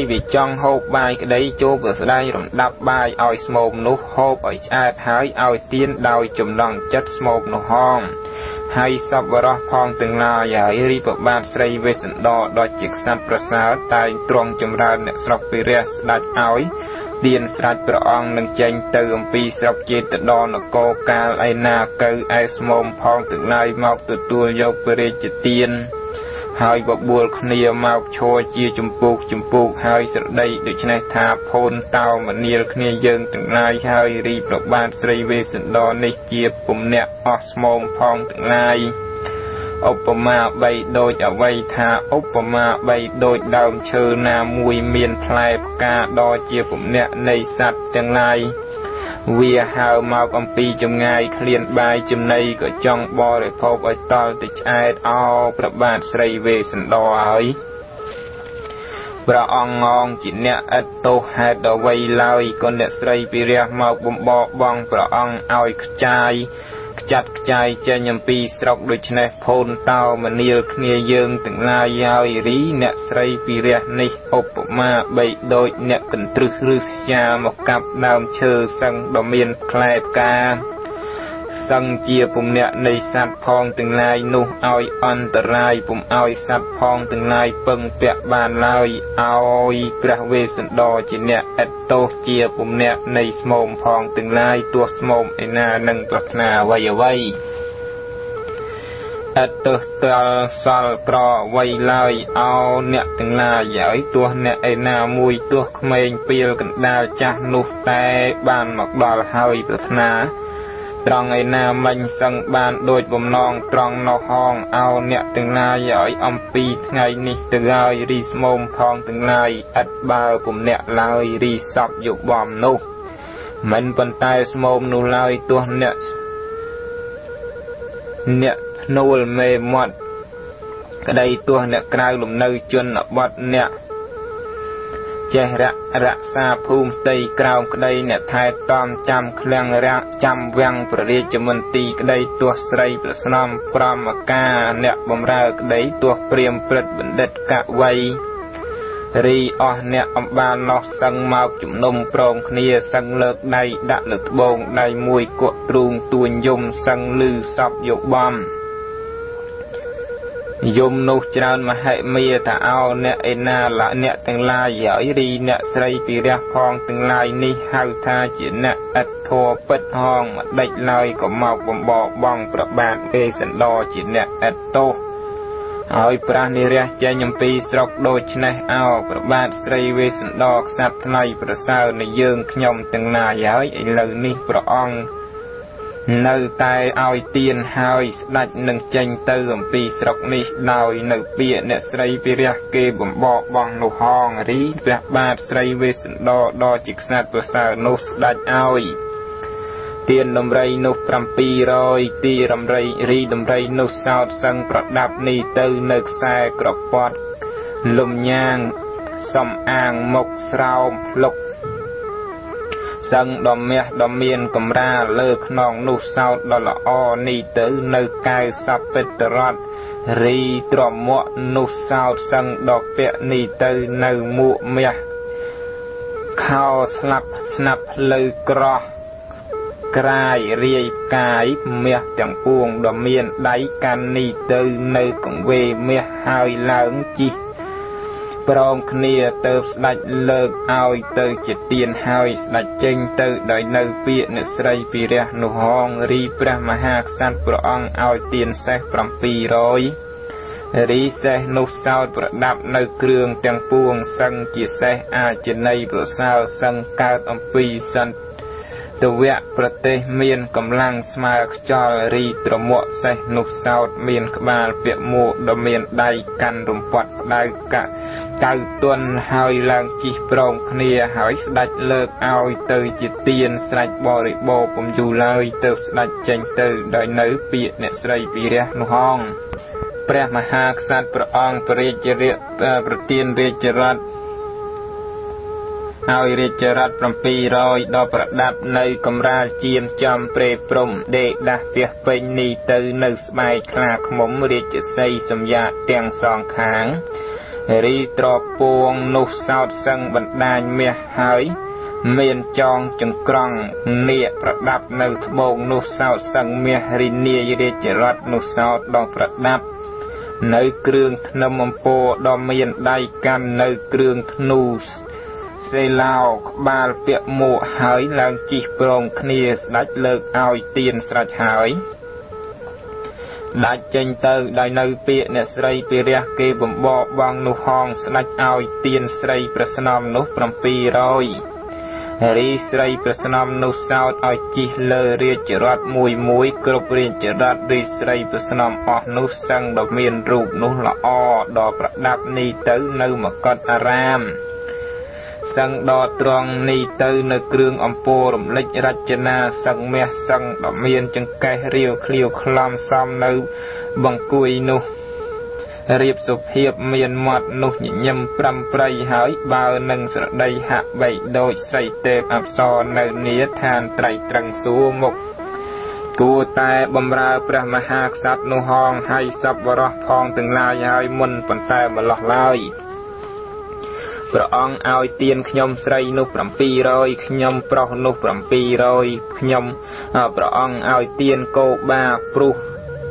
ปีวิจงโฮบใบก็ได้จูบสได้รำดับใบออยสโมมนุโฮบออยอาบหายออยเตียนดาวจุ่มหลังจัดสโมมนุห้องให้สับวรพองตึงลายอย่าให้รีบบาดใส่เวสันดอดจิกสันประสาตายตรองจำรานสลับปีเรียสได้ออยเดียนสลัดประองนังเจงเติมปีสลับเจตดอนโกกาไอนาเกอไอสโมมพองตึงลายมอกตัวตัวยกปีเรียจเตียนหายบบัวขณีมากโชยเจียจุ่มปูกหายสุดได้ดุชนัยทาพนเตาเหมือนเนียขณีเยิงถึงนายหายรีบประบาดใส่เวสันดอนในเจียปุ่มเนะออสโมมพองถึงนายอุปมาใบโดยอวัยทาอุปมาใบโดยดาวเชิญนามวยเมียนพลายกาดอเจียปุ่มเนะในสัตว์ถึงนายเวียหาวมาอัมปีจำไงเคลียนใบจำในก็จ้องบอเลยพบไอตอติดไอเอาประบาดใส่เวสันดอไอประองงองจิตเนอโตหาดอไวลอยก็เนใส่ปีเรียมาบุมบอบบองประองเอาขจายจัดใจเจยมปีสรกโดยชนะพนเตามันเนียลเนียยืงถึงลายยาวรีเนสไรปีเรียนิอุปมาใบโดยเนกันตรึกฤษยามกับนามเชอสังดอมเมียนแคลบกาสังเจียปุ่มเนในสัตว์พองถึงลายนุเอาอันตรายปุ่มเอาสัตว์พองถึงลายเปิงเปียบานลายเอาพระเวสสันดรจิเนอโตเจียปุ่มเนในสมมพองถึงลายตัวสมมไอนานังปรัชนาไว้ไว้อตตาสัลกรอไวลายเอาเนถึงลายใหญ่ตัวเนไอนามุยตัวเขมงเปียกันดาจานุแต่บานหมอกดอลหายปรัชนาตรองไอ้นามันสังบานโดยบ่มนองตรองนอกห้องเอาเนตึงลายย่อยอัมปีไงนี่ตึงลายรีสมมพองตึงลายอัดบ่าวผมเนลายรีสอบอยู่บอมนุมันปนตายสมมนูลายตัวเนนูลเมมดก็ได้ตัวเนกลายลมเนยจนบดเนเจระระซาภูมิตีกล่าวกระไดเนทายตอมจำเครื่องระจำแวงประเดจมนตีกระไดตัวใส่ประสนมพรามกาเนบมรากระไดตัวเปรียมเปิดบันเด็ดกะไวรีอเนอบานนอกสังเมาจุ่มนมโปร่งเนียสังเลิกในดะเลิกบงในมวยกวดตรูงตัวยมสังลือสับยกบอมยมนุจารมาให้เมียถ้าเอาเนเอนาละเนตึงลายย่อยรีเนใส่ปีเรียพองตึงลายนี่หาทาจิเนอัดโทปิดห้องมาได้ลอยก็มาบ่มบ่บองประบาดเอสันดอจิเนอัดโตเอาปราณีเรียใจยมปีสรกโดชนะเอาประบาดใส่เวสันดอกสับไลประสาวในยืงขยมตึงลายย่อยเลยนี่ประองនៅតែឲ្យទៀនហើយស្ដេចនឹងចេញទៅអំពីស្រុកនេះដោយនៅពាក្យអ្នកស្រីពិរះគេបំបកបងនោះហងរីព្រះបាទស្រីវេស្សន្តរដ៏ជាខ្សាត់ប្រសើរនោះស្ដេចឲ្យទៀនដំរីនោះ700ទីដំរីរីដំរីនោះសោតសឹងប្រដាប់នេះទៅនៅខ្សែក្រពាត់លំញ៉ាងសំអាងមកស្រោមភ្លុកสังดอมเมียดอมเมียนกำราเลิกนองนุสาวดอละอนี่เตอในกายสับเป็ดรัดรีตรอมมะนุสาวสังดอกเปียนี่เตอในมุเมียข้าวสนับเลยกรอกลายเรียกายเมียจังปวงดอมเมียนได้กันนี่เตอในกงเวเมียหายหลังจีพร้อมคเนียเติบสลัดเลิกเอาเติบจิตเตียนหายสลัดเจงเติบได้เนื้อเปียเนื้อใสปีเรียหนุ่งรีพระมหากษัตริย์พระองค์เอาเตียนเสกประปีร้อยรีเสกนุสาวประดับเนื้อเครื่องแตงปวงสังจิตเสกอาเจนัยประสาวสังกาอัมพีสันตัวเวะประเทศเมียนกำลังสมาร์กจอรีตรมวเสนุสาวเมียนขบาลเปียโมดเมียนได้กันรมปัดได้กะเต่าต้นหายหลังจีโปร่งเคลียหายสลัดเลิกเอาเตยจิตเตียนสลัดบริโภคผมอยู่เลยเตยสลัดเจงเตยได้เนื้อเปียเนสไรปีเรียนุห้องพระมหากษัตริย์พระองค์ประเจริญประเตียนเรจรัตเอาเรจรัตประปีรอยดอประดับในกำราเจียมจอมเปรย์ปรมเดดาเปียเปนนีเตอร์ในสบายคลาขมมเรจใสสัญญาเตียงสองขาง รีตรอปวงนุสาวสังบันไดเมียหายเมียนจองจังกรังเนียประดับในทบงนุสาวสังเมียริเนียเดจรัดนุสาวดองประดับในเครื่องนมโปดอมเมียนได้กันในเครื่องนูสเซลาวบาลเปียโมหายหลังจิปรงคเนียสัดเลิกเอาเตียนสัดหายได้เจนเตอร์ได้ในเปียเนสไรเปียเกบบ่บางนุหองสัดเอาเตียนสไรประสนามนุปรำปีรอยรีสไรประสนามนุสาวเอาจิเลเรียจรัดมวยมวยกรบเรียจรัดรีสไรประสนามอนุสังดอกเมียนรูปนุละอดอกประดับนีเตอร์ในมกรอารามสังดอตรองนีเตอในเครื่องอัมปูรมเล็กรัชนาสังเมสังดอกเมียนจังไกเรียวเคลียวคลำซ้ำในบังกุยนุเรียบสุเพียบเมียนหมดนุหยิ่งปรำปรายหายบาหนึ่งสระใดหะใบโดยใส่เต็มอับซอนในเนื้อทานไตรตรังสูมกกูแต่บำราประมหาศัพท์นุหองให้ศัพท์วรพองถึงลายหายมุนปันแต่มาหลอกลายพระองค์เอาเตียนขยมใส่นุปรำปีรอยขยมปลอกนุปรำปีรอยขยมพระองค์เอาเตียนโกบาปลุก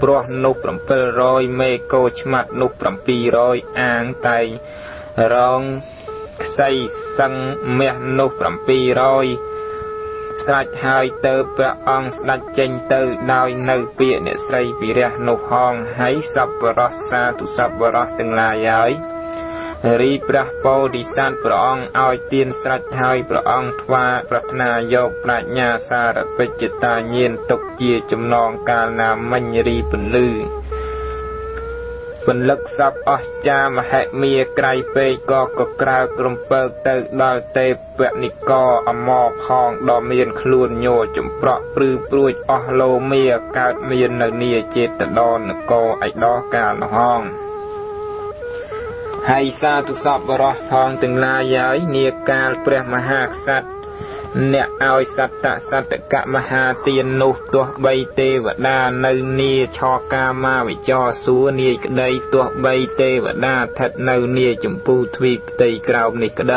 ปลอกนุปรำปีรอยเมโกชมัดนุปรำปีรอยอ่างไตรองใส่สังเมนุปรำปีรอยสัจหายเตอพระองค์สัจเจนเตอดาวในเปียเนใส่ปีเรนุหองให้สับรสซาตุสับรสตึงลายายรีพระโพธิสัตว์พระองค์เอาเตียนสัจหายพระองค์ทว่าปรัชญาโยกปรัชญาสารเปจิตาเย็นตกเจียจำนองกาลามัญรีปลือปนลักซับอจามหะเมียไกรเปยกอกกราวกลมเปิดเตอดาวเตเปนิกออมอพองดอมเมียนคลูนโยจุมเปราะปลือปลุยอโลเมียกาดเมียนเนียเจตดอนโกไอดอกาลห้องให้ซาตุสับวรทองตึงลายย้ายเนียกาลเปรมหาสัตว์เนเอาสัตตะสัตตะกะมหาเตียนนุตัวใบเตวดาในเนียชอกามาวิจอสูเนียกไดตัวใบเตวดาทัดในเนียจมพูทวีเตยกราวนิกได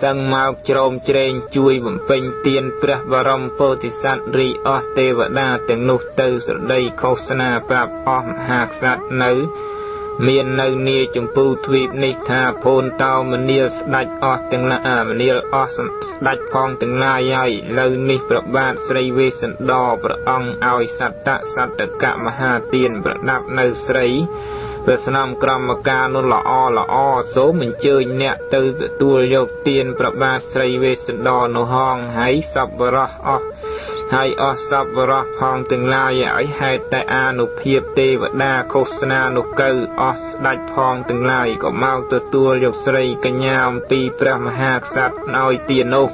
สังมาโจมเจริญจุยบุญเป็นเตียนพระบรมโพธิสัตว์รีอเตวดาตึงนุเตยสุดใดโฆษณาปราบอมหาสัตว์ในเมียนในเนียจมพูทวีปนิธาโพนเตาเมเนียสไดออสตึงละอาเมเนียออสไดพองตึงลายใหญ่เลนิประบาทสรีเวสันดอพระองค์เอาสัตตะสัตตะกะมหาเตียนประดับในสรีประสนามกรรมการนุละอละอโสมินเจยเนเตยตัวยกเตียนประบาทสรีเวสันดอนุหองให้สับระอให้อสับวรพองตึงลายย้ายให้แต่อานุเพียบเตวดาโฆษณานุเกออสได้พองตึงลายก็เมาตัวยกสรีกัญญามปีพระมหากษัตริย์น้อยเตียนุ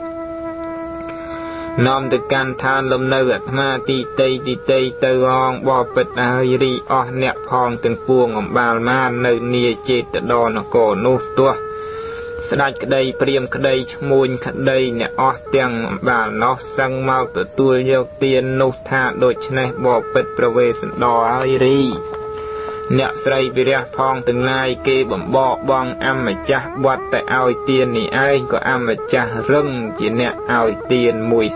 น้อมถึงการทานลมเนื้อมาตีเตยเตยองบอปิดอารีอเนพองตึงปวงบาลมาเนเนียเจตดอนโกนุตัวสลายกระไดเปรียมกระไดมูลกระไดเนี่ยออกเตียงบ่าเนาะสังเมาตัวยกเตียนนุธาโดยชนะบอกเปิดประเวสดอไอรีเนี่ยใส่เบียพองถึงลายเก็บบ่บองอำมาจ้าวัดแต่เอาเตียนนี่ไอ้ก็อำมาจ้าเรื่องจีเนี่ยเอาเตียนมุย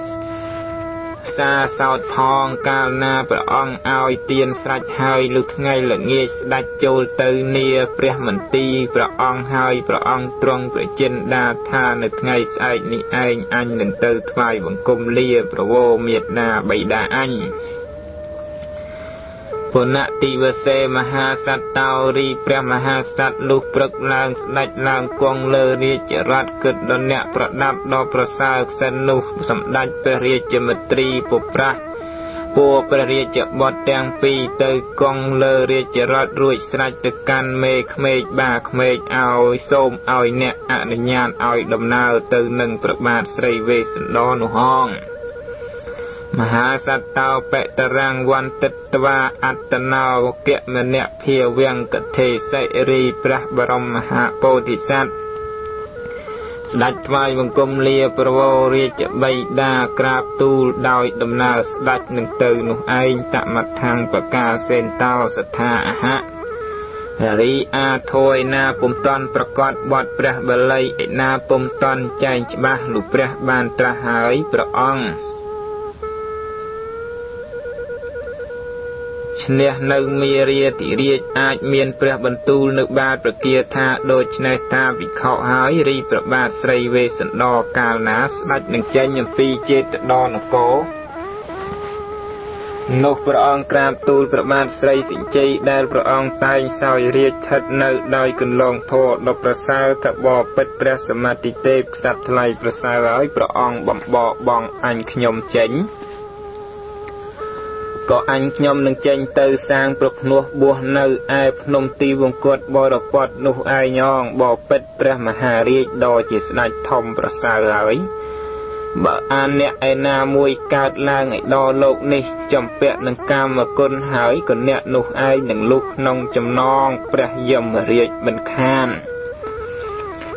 ซาสาวพองกาลนาพระองค์เอาเตียนสัจหายลุกไงหลังเงี้ยดัจโจเตเนียพระมันตีพระองค์หายพระองค์ตรงพระเจนดาธาหนึ่งไงไอนี่ไออันหนึ่งเตยทวายบังกลมเลียพระโวเมียนาใบดาอันปณติเวเสมหาสัตตารีพระมหาสัตลูกปรึกลางนัดลางกองเลรีจรัดเกิดดเนะประนับดอประสาสนุสำดัจเปรียจมตรีปุพระปัวเปรียจบดแดงปีเตยกองเลรีจรัดรุ่ยสนัดตะกันเมฆเมฆบากเมฆเอาส้มเอาเนะอนุญาตเอาดำนาวเตยหนึ่งประมาทใสเวสนอนห้องมหาสัตตาเปตรังวันตตวาอัตนาวเกมเนเพียเวียงกเทไสรีพระบรมมหาโพธิสัตว์สดัจทวายบังกมเลียประโวเรียจใบดากราบตูดอยดำนาสดัจหนึ่งเตยนุไอตะมัดทางประกาเซนเตาสัทธาหะ รีอาโทยนาปมตอนประกอบบทพระบาลีเอนาปมตอนใจฉบับลุพระบานตราหายพระองค์เช่นในมีเรียติเรียจอาจเมียนพระบรรทุนบาประเกียธาโดยชนะตาวิเคราะห์หายรีประบาสไรเวสนอกาลนาสมัดหนึ่งใจยมฟีเจตดอนโกนกพระองค์กราบตูลประมาทใส่สิใจได้พระองค์ตายสายเรียกทัดเนื้อได้กุนลองโทษนกประสาทบอปิดประสมาติเตปสับทลายประสาร้อยพระองค์บ่มบ่บองอันขยมเจนก็อันขยมหนึ่งเจนเตอสางปลุกนัวบัวเนื้อไอพนมตีวงกฏบอระปดนุไอยองบอปิดประมหาเรียกดอจิสนาทอมประสาร้อยบ่อันเนี่ยไอนาโมยกาดลางไอดอโลกนี่จำเปะหนังกามมาคนหายคนเนี่ยนุไอหนังลูกนองจำนองประยมเรียกมันข้าม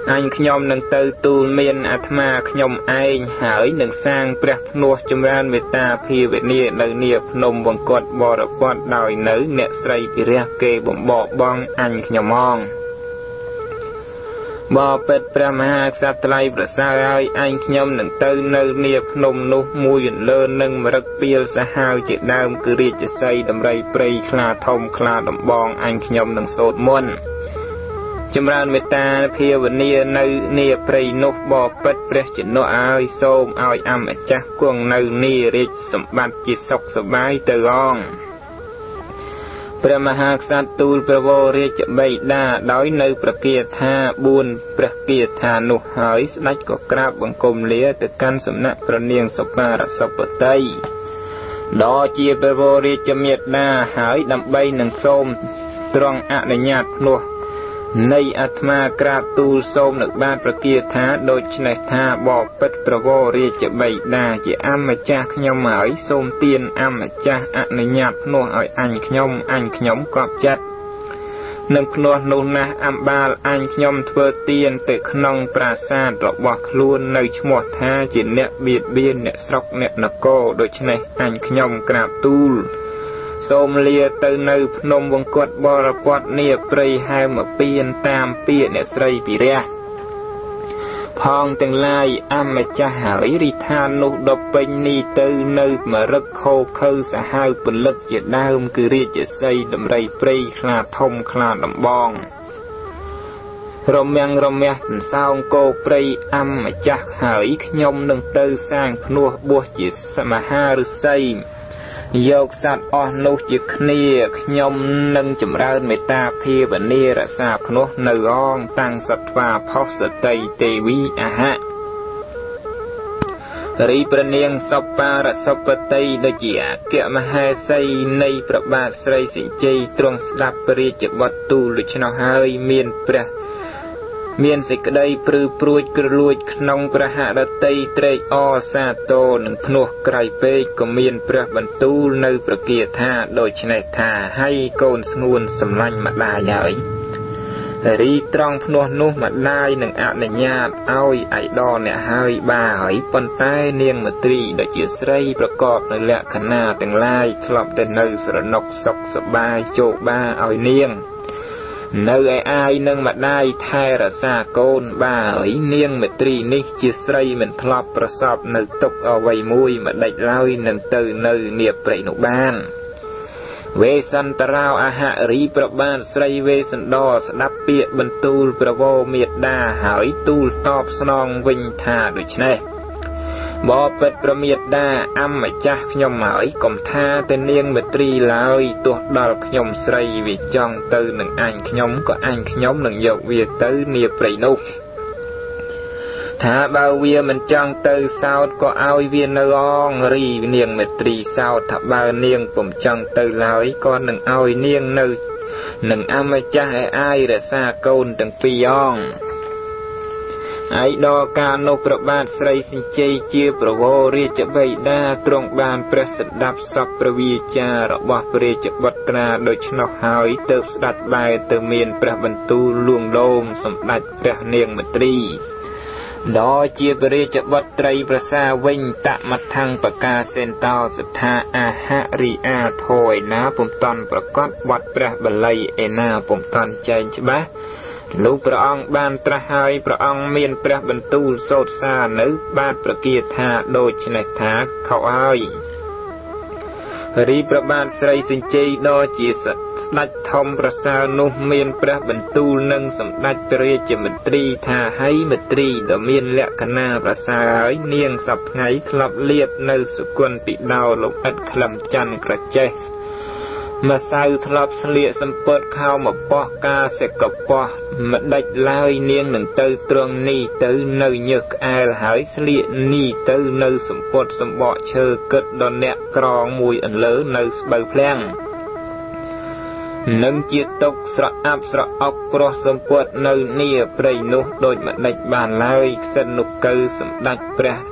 อันขยมหนังเตอตูเมียนอาตมาขยมไอหายหนังสร้างประนัวจำรานเวตาพีเวเนียนเนียพนมบังกฏบอระกฏดอยเนื้อเนี่ยใส่พิเรเกบ่บ่บองอันขยมองบ่เปิดประมาหาสัตว์ไล่ประสาไอ้อันขยมหนึ่งเตอเนื้อเนียบนมนุมูยเลินหนึ่งมรักเปียวสหาวเจดามกุริจะใส่ดำไรเปรยคลาทมคลาดำบองอันขยมหนึ่งโสดมนจำรานเมตตาเพียวเนียเนื้อเนียเปรยนกบ่อเปิดประจิโนไอ้ส้มไอ้อำจักกวงเนื้อเนียริจสมบัติจิตสกสบายเตอองพระมหากษัตริย์ตูลประวเรจใบดาด้อยในประเกียรธาบุญประเกียรธานุหายสนัดก็กราบบังคมเลี้ยตะกันสำนักประเนียงสปาระสปไตดอเจียประวเรจเมียดนาหายดำใบหนังส้มตรองอนุญาตนัวในอัตมากราบตูลส้มหนักบ้านประเกียรธาโดยชนะธาบอกปัดประวเรจใบดาเจียอัมจักขยมหายส้มเตียนอัมจักอนุญาตนัวหายอันขยมกอบจัดนำขนวนนะอัมบาลอันขยมเทอเตียนตึกนองปราศาสตร์หลอกวักล้วนในชมวดธาเจียเนี่ยเบียดเบียนเนี่ยสกเนี่ยนโกโดยชนะอันขยมกราบตูลสมเลียเตอเนยพนมวงกฏบรกฏเนียเปรยให้มาเปลี่ยนตามเปลี่ยนเนสไรปีเรียพองตังไลอัมมจหาริริธานุดบเป็นนีเตอเนยมารักโคเคือสหายปนลักเจดาวมกุริเจใสดำไรเปรยคลาทมคลาดำบองรมยังรมยันสาวโกเปรยอัมมจหาริขยมนังเตอสร้างพนัวบัวจิตสมหาฤไสยกสัตว์อ่อนนุจิกเนียขยมนึ่งจำเริญเมตตาเพียบเนรสาพนุนร้องตั้งสัตวาพอสเตเตวีอาหะรีประเนียงสปาระสปเตยดเจียเกะมหาไซในประบาสไรสิเจตรงสลับปริจวัตตูลุชนหายเมียนประเมียนสิกได้ปรือปลุยกระลุยขนองประหารเตยเตยอซาโตหนึ่งพนวกไกรเปยก็เมียนประบรรทุในประเกียรธาโดยชนะธาให้โกนสงวนสำลันมาลายใหญ่รีตรองพนวกนุ่มมาลายหนึ่งอาณาญาตเอาไอดอเนี่ยหายบ่าหายปนใต้เนียงมาตรีโดยเจียไรประกอบในแหละขนาดแต่งลายทลบแต่เนยสระนกสกสบายโจบ้าเอาเนียงเนื้อไอ้นึ่งมาได้ไทยรัสาโกนบ่าเอ๋ยเนียงเมตรีนิจิสไรเหมือนพลับประสอบนึกตกเอาไว้มุยมาได้เล่าหนึ่งตื่นเนียบเปรนุบ้านเวสันตราวอาหารีประบ้านไสเวสันดอสนับเปียบรรทูลประโวเมียดดาหายตูลตอบสนองวิญธาดุชเนบ่เปิดประเมียดดาอัมจักขยมหายกลมท่าเตนเนียงเมตรีลอยตัวดอกขยมใสวิจองเตอหนึ่งอันขยมก็อันขยมหนึ่งโยกเวียเตอเนียเปรนุถ้าเบาเวียมันจองเตอสาวก็เอาเวียนรองรีเนียงเมตรีสาวถ้าเบาเนียงผมจองเตอลอยก็หนึ่งเอาเนียงหนึ่งอัมจักไอ้ระซาโกนตั้งปียองไอ้ดอกการนกประบาดใส่สินใจเจียประวเรียจะใบดาตรงบานประสดับสับประวีจาระวะเปรียจะบัตราโดยชนกหายเติบสดัดใบเติมเมียนประบรรทุลวงโดมสมบัติพระเนียงมตรี ดอเจียบเรจวัตไตรประสาเวงตะมัดทางปากาเซนตาสธาอาหะริอาโทยนะผมตอนประกอบวัดประบลัยเอนาผมตอนใจใช่ไหมลูกพระองค์บานตระหายพระองค์เมียนพระบรรทูโสดสานึบาทประเกียรธาโดยชนะทักเขาอ้อยรีประบาลใส่สินใจดอเจียสนัดทอมประสานุเมียนพระบรรทูนังสำนัดเรียจมตรีทาให้มตรีดอเมียนและคณาประสาให้เนียงสับไห้คลับเลียบในสุกลติดาวลงอัดคลำจันกระเจมาสาวทลบเสลี่ยสัมเปิดข้าวมาปอกาเสกกับปอมาได้ลายเนียงหนึ่งเตยตรองนี่เตยเนยเยอะแอลหายเสลี่ยนี่เตยเนยสัมปดสัมบ่อเชอเกิดดอนแนกกรองมวยอันเลิศเนยใบแพร่งนั่งเจี๊ยตกสระอับสระออกเพราะสัมปดเนยนี่เปรย์นุโดยมาได้บานลายสนุกเกยสัมดักเปรย์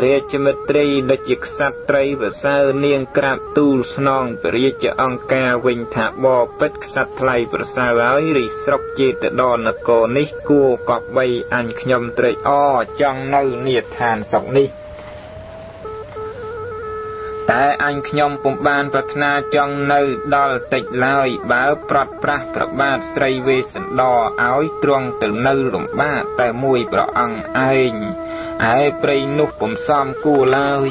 เรียจมตรีได้จิกสัตรีภาษาเนียงกราบตูสนองเรียจองกาวิญถาบอปิกสัตไลภาษาร้อยริสรกเจตดอนโกนิกูกอบใบอันขยมตรีอ้อจังนเนียทานสองนี้แต่อันขยมปมบานปรารถนาจังนดอลติดลอยบ้าปลอดพระประบาทไตรเวสันดออ้อยตรวงตึงนหลงบ้าแต่มวยประอังไอไอ้ปรินุกผมซ้อมกู้ลาย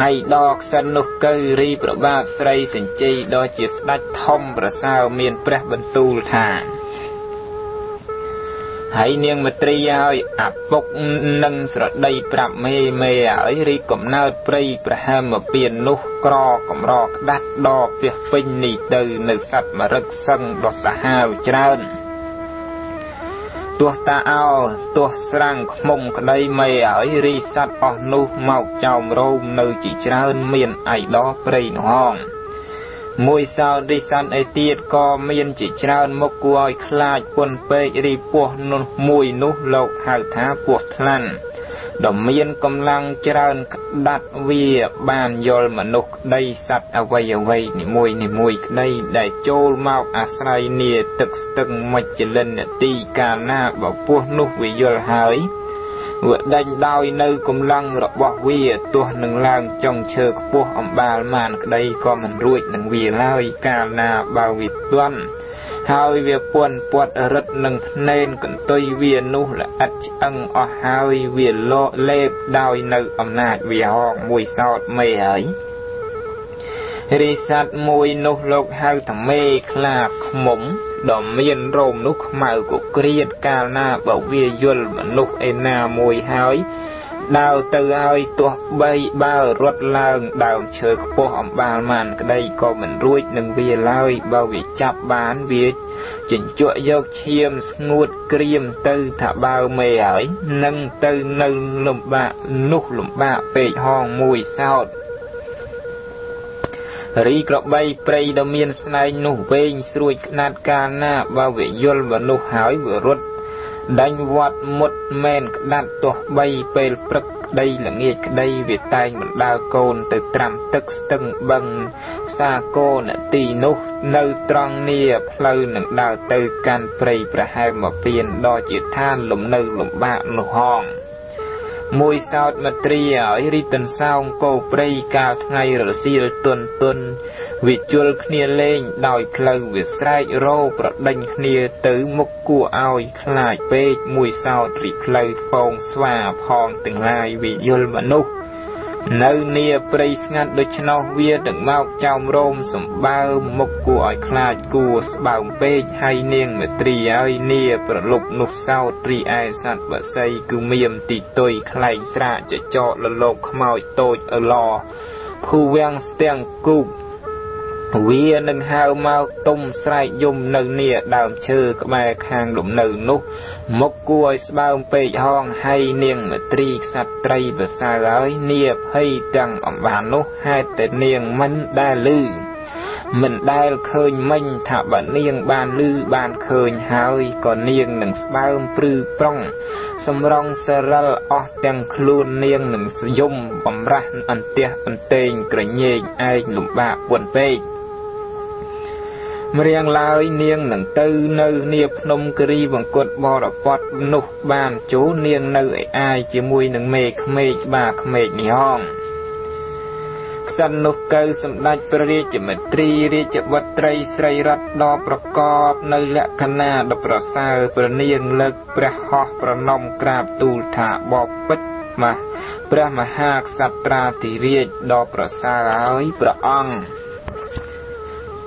ไอ้ดอกสนุกเกรีประบาทไรสินจีดอจิสนัดทอมประสาวเมียนพระบรรทูลทานไอ้เนียงมตรียอยอับปกนังสระได้ปรับเมย์เมย์ไอ้รีกบนาดปรีประหามเปลี่ยนนุกกรอกรอกดัดดอกเปียฟินนี่เตยนึกสัตว์มารักสังดอกสหาวเจริญตัวตาเอาตัวสร้างขมงกระไดไม่เอ๋ยรีสัตอนุเมาเจ้าโรมเนยจีเจ้าเมียนไอดอปรีนห้องมวยสาวรีสัตไอเตียดก็เมียนจีเจ้ามกุยคลายปนเปรีปวดนุมวยนุโลกหายท้าปวดทันดมเมียนกำลังเจ้าดัดเวียบานยอลมนุกได้สัตเอาไว้เอาไว้นี่มวยได้ได้โจลเมาอาศัยเนี่ยตึกตึงมาเจริญตีกาหน้าบอกพวกนุกวิยอลหายวัดได้ดาวในกำลังระบอกเวียตัวหนึ่งลางจงเชิดพวกอมบาลมันได้ก็มันรวยหนึ่งวีเล่ากาหน้าบาวิตวันหายเวียปวนปวดรถหนึ่งเน้นกันตัวเวียนุและอัดอังอหายเวียโลเล็บดาวในอำนาจเวียหอกมวยสอดไม่หายริษัทมวยนุโลกหายทำเมฆลาขมมดอมเมียนโรมนุกเมากุเกรียดกาหน้าเบาเวียยลมันนุกเอนามวยหายดาวเตยอ้อยตัวใบบ้ารถล่างดาวเชยกโปหอมบานมันก็ได้ก็เหมือนรุ่ยหนึ่งเวียไล่เบาวิจับบ้านเวียจินจั่วยกเชียมงูดเกรียมเตยถ้าเบาไม่หายนั่งเตยนั่งลมบะนุกลมบะเปยห้องมวยเศร้ารีกระใบเปรย์ดมีนสไนนุเวงสวยนาดกาหน้าบาเวียลบนุหายเวรถดังวัดมดแมนดัดตัวใบเปลปรกได้หลังเอกได้เวตายเหมือนดาวโกนตึกตรำตึกตึงบังซาโกนตีนุในตรองเนียพลอยหนึ่งดาวเตยการเปรย์ประหายมาเปลี่ยนดอจิตท่านหลุมในหลุมบ้านหลุมห้องมวยสาวมาตรีอ๋อริตันสาวโกเปรย์กาวไงหรือซีรตุนวิจุลเนียเล่งดอยเพลอวิสไรโรประดังเนียตื้อมุกกัวอ้อยคลายเปย์มวยสาวริเพลฟองสว่าพองตึงลายวิจุลมนุกเนื้อเนียเปรย์งัดโดยชนเวียดังเมาเจ้าโรมสมบ่าวมุกกัวอ้อยคลายกัวสบ่าวเปย์ให้เนียงมาตรีอ้อยเนียประลุกนุกสาวตรีไอสัตว์บัดใส่กุเมียมติโตยคลายสระจะเจาะละโลกเมาโตยอลอผู้เวียงเตียงกุบเวียนังหาวเมาต้มใส่ยมนังเนียดาวเชื่อกับแม่คางหลุมนังนุกมกกวยสบาวเปยห้องให้เนียงมตรีสัตไตรภาษาร้อยเนียบให้ดังอมบานนุกให้แต่เนียงมันได้ลือมันได้เคยมันถ้าบ่เนียงบานลือบานเคยหายก่อนเนียงหนึ่งสบาวปรือปร่องสำรองสระออกแต่งคลูนเนียงหนึ่งสยมบำรันอันเตียอันเตงกระเยงไอหลุมบาปวนเปย เรียงลายเนียงหนังตื้อเนื้อเนียบนมกรีบังกดบอดปัดนุกบานโจเนียงเนื้อไอจีมวยหนังเมฆเมฆบากเมฆในห้องสันนุกเกอสำนักประเรียจมตรีเรียจวัตรไสรรัตดอประกอบในละคณะดอประสาประเนียงเลิกประหอประนมกราบตูถาบอบปิดมาประมหาสัตราติเรียจดอประสาอิประอัง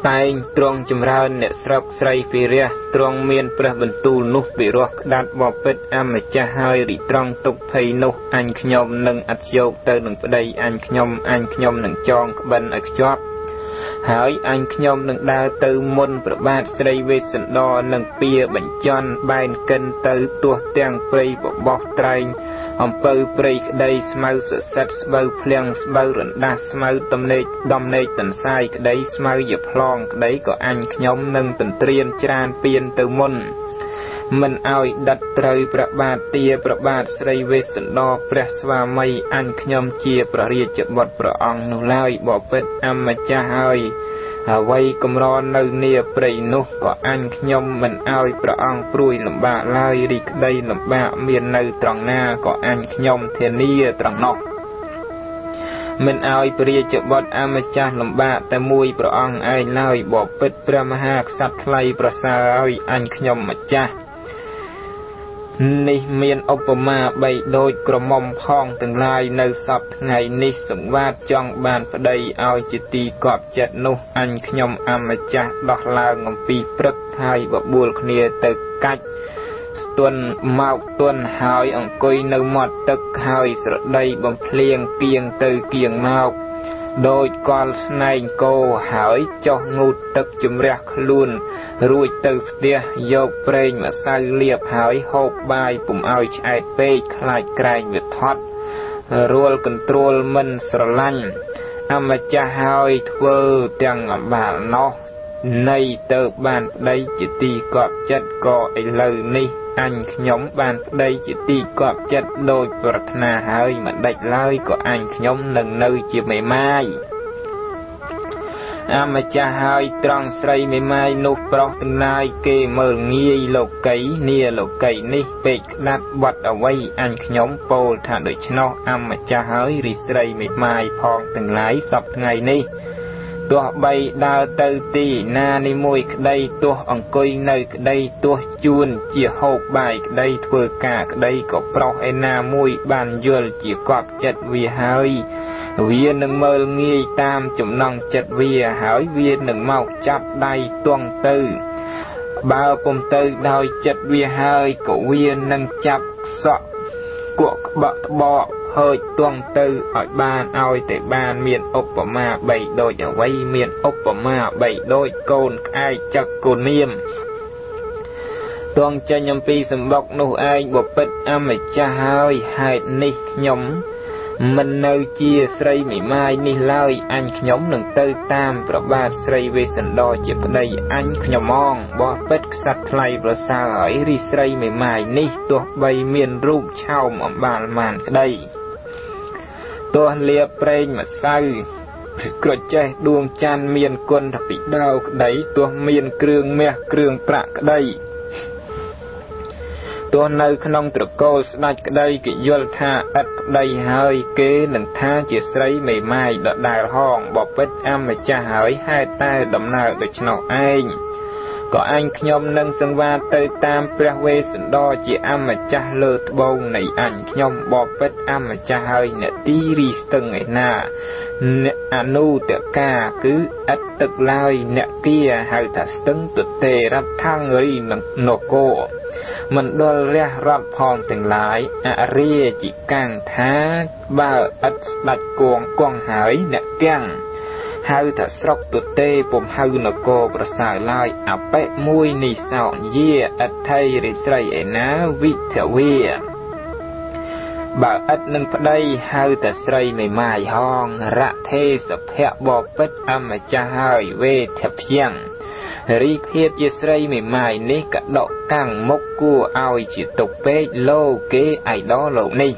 ในตรงจำราเนสรักไสรฟิเรียตรงเมียนประบรรทุนุปิรกดัดบอบปิดอเมจหายริตรงตุกไพนุอันขยมหนึ่งอัจโยเตอร์หนึ่งประเดยอันขยมหนึ่งจองบันอัจวับหายอันขยมหนึ่งดาวเตอร์มนประบาดไสรเวสันดอหนึ่งเปียบัญจอนบานกันเตอร์ตัวเตียงเปรย์บอกไตรอำเภอเปรย์ได้สมัยสัตว์สมัยเพลียงสมัยรันดาสมัยดำเนยตันไซก็ได้สมัยหยาบพลองก็ได้ก็อันขยมหนึ่งตันเตรียมจานเปลี่ยนเติมมนมันเอาดัดไตรประบาดเตียประบาดไตรเวสันดอพระสวามีอันขยมเจียประเรียจบทประอังนุไลบ่อเป็ดอมจาหอยไว้กำร้อนในเนียเปรย์นุก็อันขยมมันเอาประอังปลุยลำบากลายริกได้ลำบากเมียนในตรังนาก็อันขยมเทเนียตรังนกมันเอาเปรียจบดอเมจาลำบากแต่มวยประอังไอลายบ่อเป็ดประมหาสัตว์ไลประสาอิอันขยมมจานิเมียนอุปมาใบโดยกระมมพองถึงลายในสับไงนิสงวาดจ้องบานประเดยเอาจิตีกอบจัดนุอันขยมอเมจาดอกลางปีปรึกไทยบบุลเนียตะกัดตวนเมาตวนหายอังกุยในหมดตึกหายสระใดบำเพลียงเกียงตือเกียงเมาโดยกอลในโกหายเจาะงูตึกจุ่มแรกลุนรุ่ยตือเดียโยกเพลงมาใส่เลียบหายหกใบปุ่มเอาใช้เปย์คลายไกลหยุดทอดรัวกันตรัวมันสระลันอเมจาหายเทวจังบ่าวนอในเติบบานได้จิตีกอบจัดก่อไอเลนี่อันขยมบานได้จิตีกอบจัดโดยปรารถนาหายมันได้เลยก็อันขยมหนึ่งนึงจีไม่ไม้อามาจะหายตรองใส่ไม่ไม้นุปรองนายเกเมืองเงียโลกไก่เนียโลกไก่นี่เป็ดนัดวัดเอาไว้อันขยมโปธาโดยชนอามาจะหายริใส่ไม่ไม้พองตั้งหลายสับไงนี่ตัวใบดาวเตอตีนาในมวยได้ตัวอังกุยในได้ตัวจูนเจี๋ยหกใบได้เพื่อกาได้ก็เปล่าไอ้นามวยบานเยือเจี๋ยกอบจัดวีหายวีหนึ่งเมืองงีตามจุ่มนองจัดวีหายวีหนึ่งเมาจับได้ตวงเตอบ่าวปมเตอดาวจัดวีหายก็วีหนึ่งจับสะกวกบะบะเฮ้ยตวงตืออ่อยบานเอาแต่บานเมียนอุปมาใบโดยเอาไว้เมียนอุปมาใบโดยโกนไอจักโกนเมียมตวงจะยมปีสมบกนูไอบ่ปิดอเมจาเฮ้ยหายนิยมมันเนยเจียใส่ไม่ไม้นี่เลยอันขยมหนึ่งเตยตามประบาดใส่เวสันดอเจ็บในอันขยมมองบ่เป็ดสัตว์ไล่ประสาหอยริใส่ไม่ไม้นี่ตัวใบเมียนรูปเช่าหม่อมบานมานได้ตัวเลียเปรย์มาใส่กระจายดวงจันทร์เมียนกลทับปีดาวได้ตัวเมียนเครื่องเมียเครื่องประกได้ตัวในขนมตระโกสได้ก็ได้กิยลธาอัดได้หายเกหนึ่งธาเจสไรไม่ไม้ดอกดาวห้องบอกเป็ดอเมจาหายให้ตาดำนาโดยชนเองก็อันขยมนั่งสังวาเตยตามพระเวสสันดรเจียอเมจาเลิศบงในอันขยมบอกเป็ดอเมจาหายเนตีริสตึงไอนาเนอนุเตกาคืออัดตึกลายเนกียหายถัดตึงตุเตรัฐทางรีนโกมันโดนเรียรับพองถึงหลายอาเรียจิกังท้าบ่าอัดบัดกวงกวงหายเนแกงหายถัดสกตุเตผมหายนโกประสาลายอาเปะมวยนิสาวเยอัดไทยริไตรเอนาวิเทวีบ่าอัดนึงพอได้หายถัดไตรไม่ไม้ห้องระเทศเพะบอบเป็ดอเมจาหายเวทเพียงรีเพียบเจสไรไม่ไม้นี่กระดกกังมกกู้เอาจิตตกเปโลเกไอดอโลนี่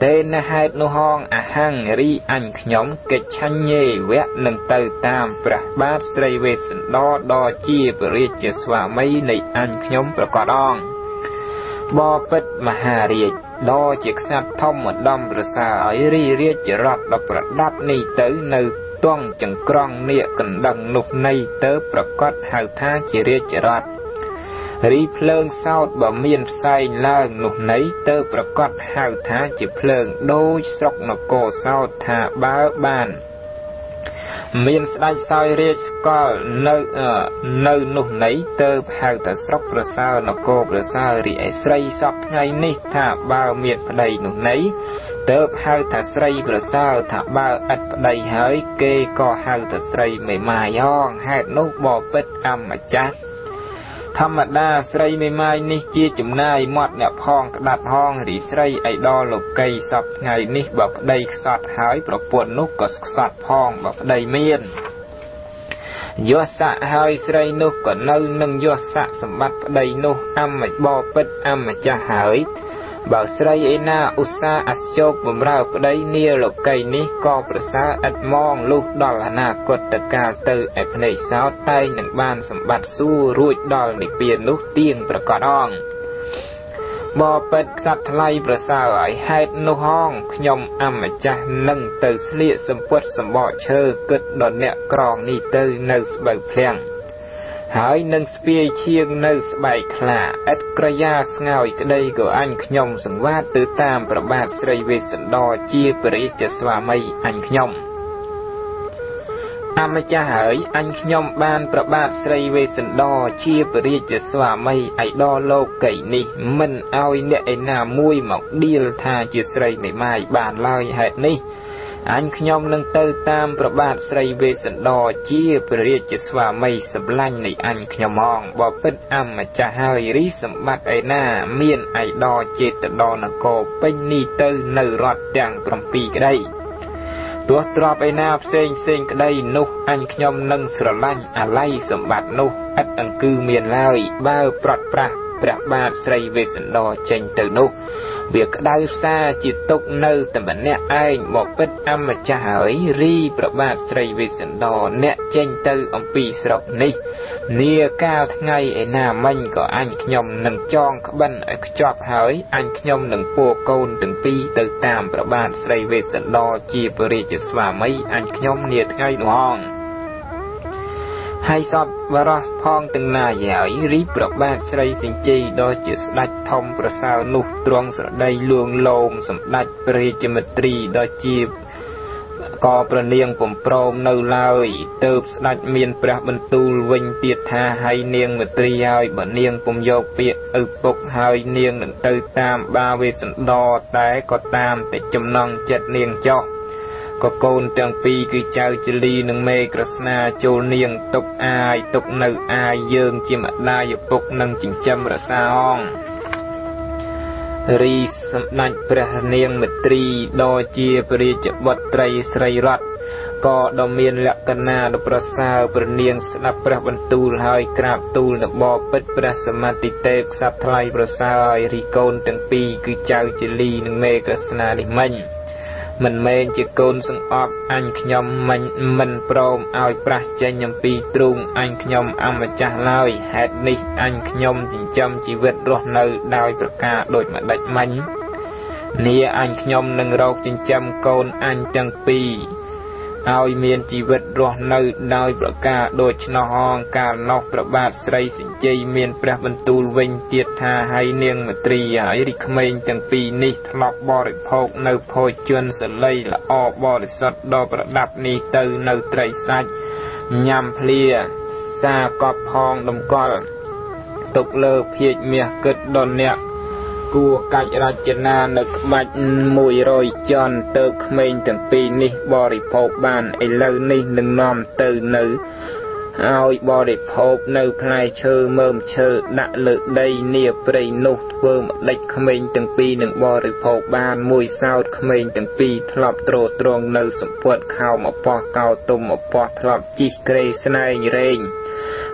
เต้นให้นุฮองอาหังรีอันขยมเกชันเยเวะหนึ่งเติตามประบาสไตรเวสดอดอจีบริจสวามิในอันขยมประกอบบอปิดมหาเรียดอจิกสัตท่อมดอมประสาไอรีเรียจรัดดับประดับในเติในต้องจังกรองเนี่ยกันดังนุกในเติประกอบหาท่าเจริญจรัดรีเพลิงเศร้าบ่เมียนไซเลิงหนุกไหนเตอประกอบหาท่าจิเพลิงโดยสกนโกเศร้าท่าบ้าบานเมียนไซไซเรียก็เนยหนุกไหนเตอหาแต่สกประสานโกประสารีไอไซสกไงนี่ท่าบ้าเมียนพลายหนุกไหนเติบหาทัศรีประสาทบ้าอัดใดหายเกก็หาทัศรีไม่มาย่องหาโนบอปิดอัมจักธรรมดาสรีไม่มานิจีจุ่มนายหมดเนี่ยพองกระดับห้องหรือสรีไอดอลลูกไก่สับไงนี่แบบใดสัตว์หายประปวนนกก็สัตว์พองแบบใดเมียนยศสะหายสรีนกก็เนิ่นนึ่งยศสะสมบัติใดนกอัมบอปิดอัมจะหายบ่าวสไลเอนาอุซาอัศจบบ่มราประเดี๋ยเนียหลอกไก่นี้ก็ประสาอัดมองลูกดอลหน้ากดตะการเตอไอพเนยสาวไตหนึ่งบ้านสมบัติสู้รูดดอลในเปลี่ยนลูกเตียงประกอบอ่องบ่อเปิดสัตว์ไลประสาไอไฮโนห้องขยมอัมจักนั่งเตอเลี่ยสมปวดสมบ่อเชอกึดดอนเนกรองนี่เตอเนสใบเพลียงหายนังสเปียเชียงนังสบายขลาอัดกระยาสงายกระไดก็อันขยมสังวาตือตามประบาสไรเวสันดอเจียปริจสวามัยอันขยมอามจะหายอันขยมบานประบาสไรเวสันดอเจียปริจสวามัยไอดอโลกไก่นี่มันเอาเนี่ยไอหน้ามุ้ยหมอกเดียลทาเจียไรไม่ไม่บานลอยหายนี่อันขยมนั่งเติตามประบาสไรเวสันดอเจียปริจสวามัยสำลันในอันขยมองบ่เปิดอัมจะหายริสมบัติไอหน้าเมียนไอดอเจตดอนโกเป็นนีเตอเนรอดจังปรมปีกได้ตัวตรอบไอหน้าเซงเซงกได้นุกอันขยมนั่งสระลันอะไรสมบัตินุกอัดอังคือเมียนลายบ้าปลอดปราประบาสไรเวสันดอเจนเตอนุกเวียกได้ซาจิตตกเนื้อแต่แบบเนี้ยไอ้บอกเป็นอัมจะหายรีประบาสไรเวสันดอเนี้ยเจนเตออัมปีสระนี่เนียก้าวทั้งไงไอ้หน้ามันก็อันขยมหนึ่งจองขบันไอ้ขจอบหายอันขยมหนึ่งปัวโกนถึงปีเตอตามประบาสไรเวสันดอจีบริจสวามัยอันขยมเนียทั้งไงน้องให้สอบวรสพองตึงนาใหญ่รีบประบาสไรสิงจีโดยจิตดัดทอมประสาวนุตรองสได้ลวงโลมสมดัดปริจมตรีโดยจีบกอประเนียงผมโปรมเนื้อลายเติบสดัดเมียนประบรรทุลวิญเตียธาให้เนียงมตรีให้บะเนียงผมโยกเปียอุปกให้เนียงหนึ่งเติตามบาเวสันดอแต่ก็ตามแต่จำนองจัดเนียงเจาะก็โกนจังปีคือเจ้าจลีหนึ่งเมกระสนาโจเนียงตกอายตกนึกอายเยิงจิมได้หยุดปกนั่งจิงจำระสาอ่องรีสำนักประเนียงมตรีดอเจียปริจวัตไตรไสรรัตก็ดอมเมียนละกันนาดประสาวประเนียงสนับประบรรทุลหายกราบตูลบอปิดประสมาติเตกสับทลายประสารีโกนจังปีคือเจ้าจลีหนึ่งเมกระสนาดิมันมันเมนจะโกนสังออกอันขยมมันโปรมเอาประเจนยมปีตรุงอันขยมอมจักลอยเหตุนี้อันขยมจึงจำชีวิตรอดในดาวประกาศโดยมาดัดมันนี่อันขยมหนึ่งเราจึงจำโกนอันจังปีเอาเมียนชีวิตรอดในดาวประกาศโดยชนหองการนอกประบาสไสสิเจเมียนประบรรทุลเวงเตียธาให้เนียงมตรีให้ริขเมงจังปีนี้ทลบบริโภคในโพชนสไลละออบริสัตดอประดับนี้เตอในไตรสัจยำเพลียซากอบพองดมกอลตกเลิกเพียรเมียเกิดดอนเนียกัวกัจราชนาหนักบัดมวยรอยจอนเติกเมงถึงปีนี้บริโภคบ้านไอเลินี่หนึ่งน้อมเติหนึ่งเอาบริโภคในพลายเชอเมิมเชอณเลิกได้เนียปรินุเวิมเล็กเขมงถึงปีหนึ่งบริโภคบ้านมวยสาวเขมงถึงปีทลอบโตรตรงในสมปวดข้าวมาปอเกาตุ่มมาปอทลอบจิเกรสนายเรง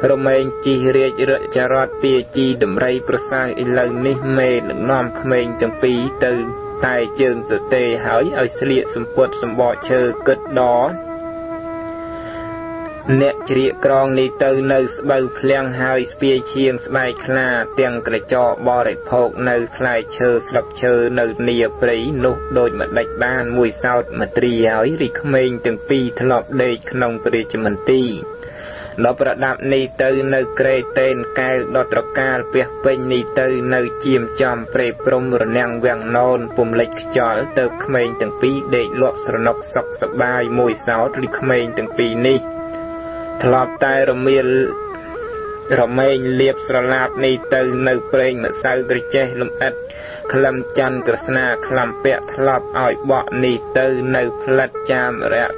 เราเมงจีเรียจารอดเปียจีดมไรประสาอิลังนิเมหนึ่งน้อมเขมงจังปีเติ ไตเจิงเตเตหายเอาเสลี่ยสมปวดสมบ่อเชอกึดดอเนจริกรองในเตอร์ในสบายเพลียงหายสเปียเชียงสบายคลาเตียงกระจอกบริโภคในคลายเชอสลับเชอในเนียปรีนุโดยมาดักบ้านมวยสาวมาตรีหายริขมิงตึงปีถลอกเดยขนมปริจมันตีนอประดับในเตอร์ในเกรเตนไก่ดอตระกาเปียเป็นในเตอร์ในเจียมจอมเปรย์ปรมระแนงแหวงนอนปุ่มเล็กจอยเติบขมิงตึงปีเดยลวกสนกสักสบายมวยสาวริขมิงตึงปีนี้ทลอบตายระเมียระเมยเลียบสลาบในเตยในเปลงมะเซากระเจลมอัดคลำจันกระสนาคลำเปะทลอบอ่อยบ่อในเตยในพลัดจามแรก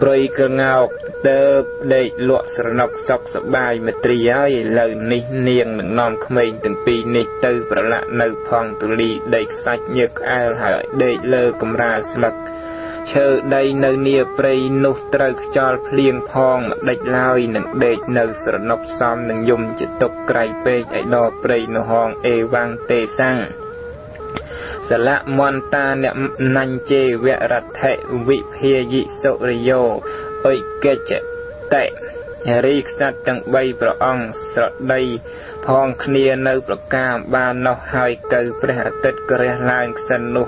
โรยกระเงาเติบได้ลวกสนกสกสบายมาตรีย้อยเลยนิ่งเนียงหนึ่งนอนขมิ้นถึงปีในเตยประละในพองตุลีได้สักเยือกอาหายได้เลิกกำราสลักเชอได้เนียเปรย์นุตรจอเพลียงพองได้ลอยหนึ่งเด็กเนสรนกซ้อมหนึ่งยมจะตกไกลเปย์ไอดอเปรย์นหองเอวังเตซังสละมอนตาเนนันเจเวรัตเทวิเพยิโสริโยเอยเกจเตรีกสัตตังใบประองสระใดพองเคลียนประกาบานนหอยเกยประหัตกระลางสนุ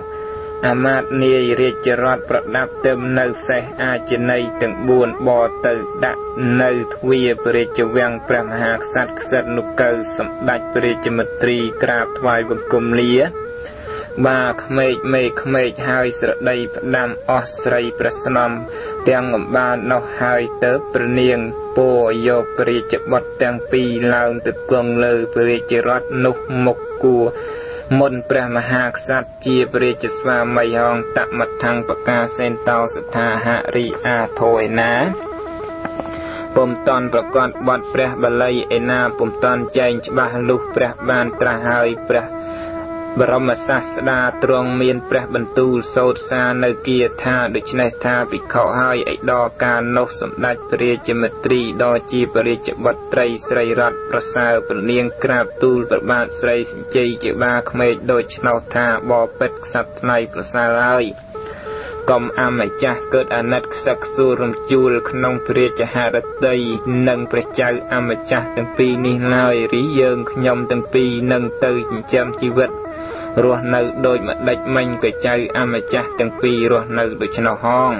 อามาตเนียเรียจรอดประดับเติมเนเสอาเจเนยตึงบุญบ่อเติดะเนยทวีปริจวังพระมหากษัตริย์สัตนุเกศสมดัจปริจมตรีกราบถวายบังคมเลี้ยบาขเมกเมกขเมกหายสระใดประดามออสไรประสนมเตียงบานนหายเติบประเนียงโปโยปริจบดเตียงปีลาวตึกกงเลยปริจรอดนุมกกัวมนพระมหากษัตริย์เจียบริจสวามัยหองตะมัดทางปากาเซนเตาสถาหาริอาโทยนะปมตอนประกอบวัดพระบาลัยเอนาปมตอนใจฉบาลุพระบานตราหายพระบรมศาสดาตรองเมียนพระบรรทูลโสดสาเนกียธาดุจในธาปิเขาหายไอดอการนกสมดัจเปรียจมตรีดอจีเปรียจวัตไตรสไรรัตประสาปเนียงกราบตูลประบาทสไรสิเจจบาขเมดโดยชนาวธาบอเป็ดสัตในประสาลายกรมอาเมจ่าเกิดอนัตสักสูรมจูลขนมเปรียจหาระเตยนังประจัยอาเมจ่าตั้งปีนี้ลายริเยิงขยมตั้งปีนังเตยจำชีวิตรัวนึกโดยมัดดักมันกระจายอามาจักตั้งปีรัวนึกโดยชนห้อง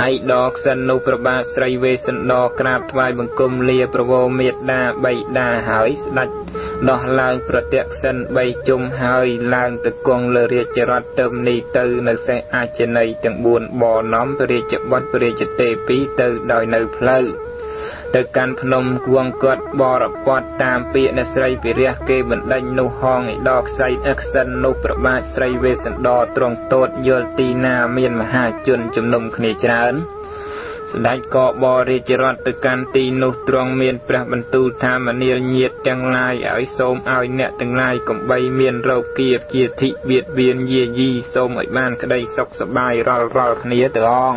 ไอดอกสนุประบาสไรเวสนอกราบถวายบังคมเลียประโวเมตดาใบดาหายสลัดดอกลางประเตียสันใบจุมหายลางตะกงเลเรียจรอดเติมในเตอร์นักเสอาเจนัยตั้งบุญบ่อน้อมเปรียจวัดเปรียจเตปีเตอร์ดอยนึกเพลตะการพนมกวงกอดบอระปอดตามเปียนสไรเปรียเกบันดันนุหองดอกไซอักสันนุประบาสไรเวสันดอตรงโตดโยตีนาเมียนมหาจุนจุมนมขณิจานสดายกอบอริจรอดตะการตีนุตรงเมียนประบรรทูธามเนียเนียดจังลายอ้อยโสมอ้อยเนตังลายกบใบเมียนเราเกียบเกียรติเบียดเบียนเยียยีโสมอ้อยบ้านกระไดสกสบายรอขณิตอง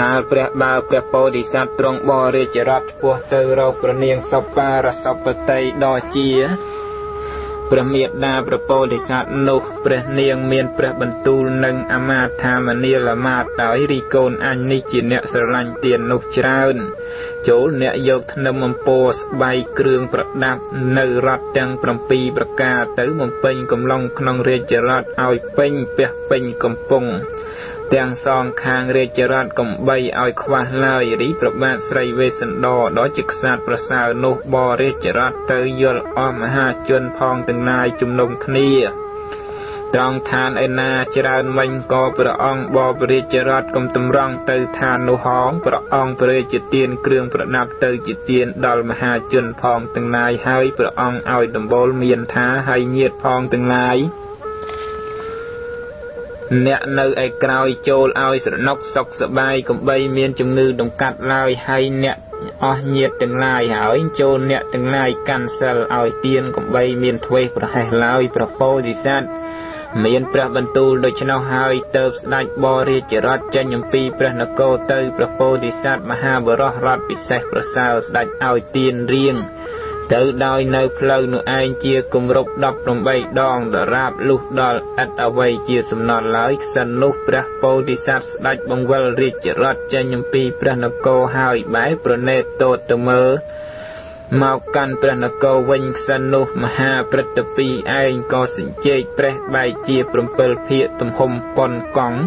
การเปรียบบ่าวเปรียบโพธิสัตว์ตรงบ่อเรจรัตพวกเธอเราประเนียงสัปปาระสัปไตดอเจียประเมียดดาประโพธิสัตว์นุประเนียงเมียนประบรรทูลนังอามาธามเนียละมาต่อยริโกนอันนิจิเนสรันเตียนนุจราวนโจเนยกธนมมโพสใบเครื่องประดับเนรัตจังประปีประกาศเต๋อมเป็นกำลังขนองเรจรัตเอาเป็นเปียเป็นกำปงเตียงซองคางเรจรัตกมใบอ้อยควาลายริประบาสไรเวสันดอดอจิกศาสตร์ประสาวนุบอเรจรัตเตยยลออมหาจนพองตึงนายจุมนมคณีตองทานไอนาจรานวันกอประองบอเรจรัตกมตำรองเตยทานนุหองประองเปรจิตเตียนเครื่องประนับเตยจิตเตียนดอลมหาจนพองตึงนายให้ประองอ้อยดมโบลเมียนท้าให้เงียดพองตึงนายเนื้อเนยไอกราวโจลเอาสนกสกสบายกับใบเมียนจงือดงกัดลายให้เนื้ออ้อเนื้อตึงลายหายโจลเนื้อตึงลายกันเซลเอาเตียนกับใบเมียนทวีประหายลายประโพดิสัตเมียนประบรรทูลโดยชนหายเติบได้บริจรัตจันยมปีประนโกเตยประโพดิสัตมหาบรรหรัตปิเศษประสาวได้เอาเตียนเรียง Từ đôi nơi lâu nụ ai chia cùng rút đọc đồng bay đòn đã rạp lúc đó ách ở vầy chia xâm nọt lời xanh lúc bạc bồ đi sát đạch bông vâng rít chả rọt chanh nhầm phí bạc nọ cô hỏi bái bạc nê tốt tờ mơ Màu căn bạc nọ cô vinh xanh lúc mà hà bạc tập phí ai có xin chê bạc bài chia bạc bạc phía tùm hùm con con